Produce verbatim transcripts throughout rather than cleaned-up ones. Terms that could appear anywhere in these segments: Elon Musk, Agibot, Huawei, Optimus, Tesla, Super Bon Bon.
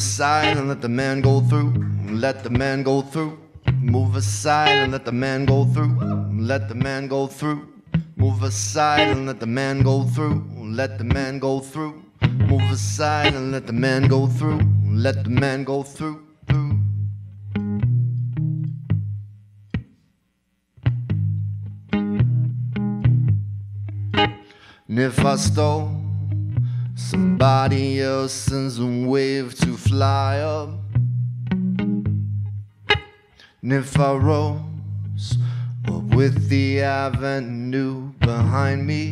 aside and let the man go through. Let the man go through. Move aside and let the man go through. Let the man go through. Move aside and let the man go through. Let the man go through. Move aside and let the man go through. Let the man go through. And if I stole somebody else's wave to fly up, and if I rose up with the avenue behind me,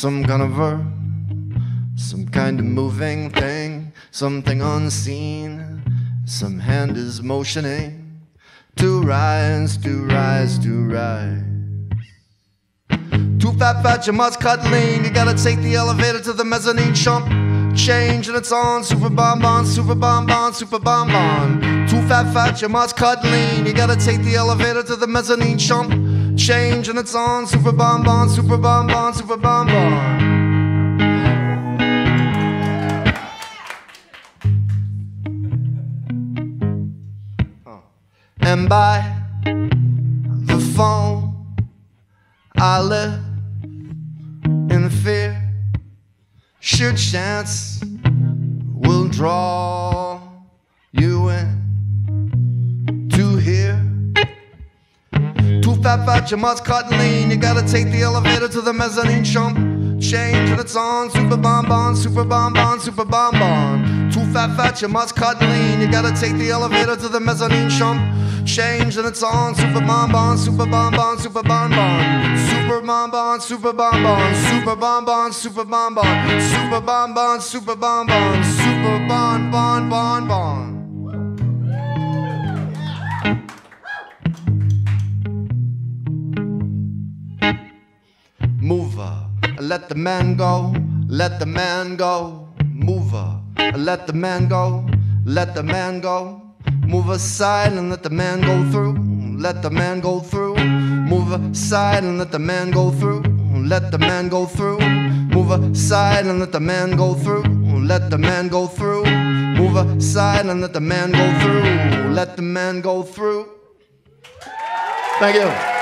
some kind of verb, some kind of moving thing, something unseen, some hand is motioning to rise, to rise, to rise. Too fat, fat, you must cut lean. You gotta take the elevator to the mezzanine, chump. Change and it's on. Super Bon Bon, Super Bon Bon, Super Bon Bon. Too fat, fat, you must cut lean. You gotta take the elevator to the mezzanine, chump. Change and it's on. Super Bon Bon, Super Bon Bon, Super Bon Bon. And by the phone, I live in fear. Sure chance will draw you in to here. Too fat, fat, you must cut lean. You gotta take the elevator to the mezzanine, chump. Change and it's on. Super Bon Bon, Super Bon Bon, Super Bon Bon. Too fat, fat, you must cut lean. You gotta take the elevator to the mezzanine, chump. Change and it's on. Super Bon Bon, Super Bon Bon, Super Bon Bon. Super Bon Bon, Super Bon Bon, Super Bon Bon, Super Bon Bon, Super Bon Bon, Super Bon Bon, Super Bon Bon Bon Bon. Mover, let the man go, let the man go. Mover, let the man go, let the man go. Move aside and let the man go through. Let the man go through. Move aside and let the man go through. Let the man go through. Move aside and let the man go through. Let the man go through. Move aside and let the man go through. Let the man go through. Thank you.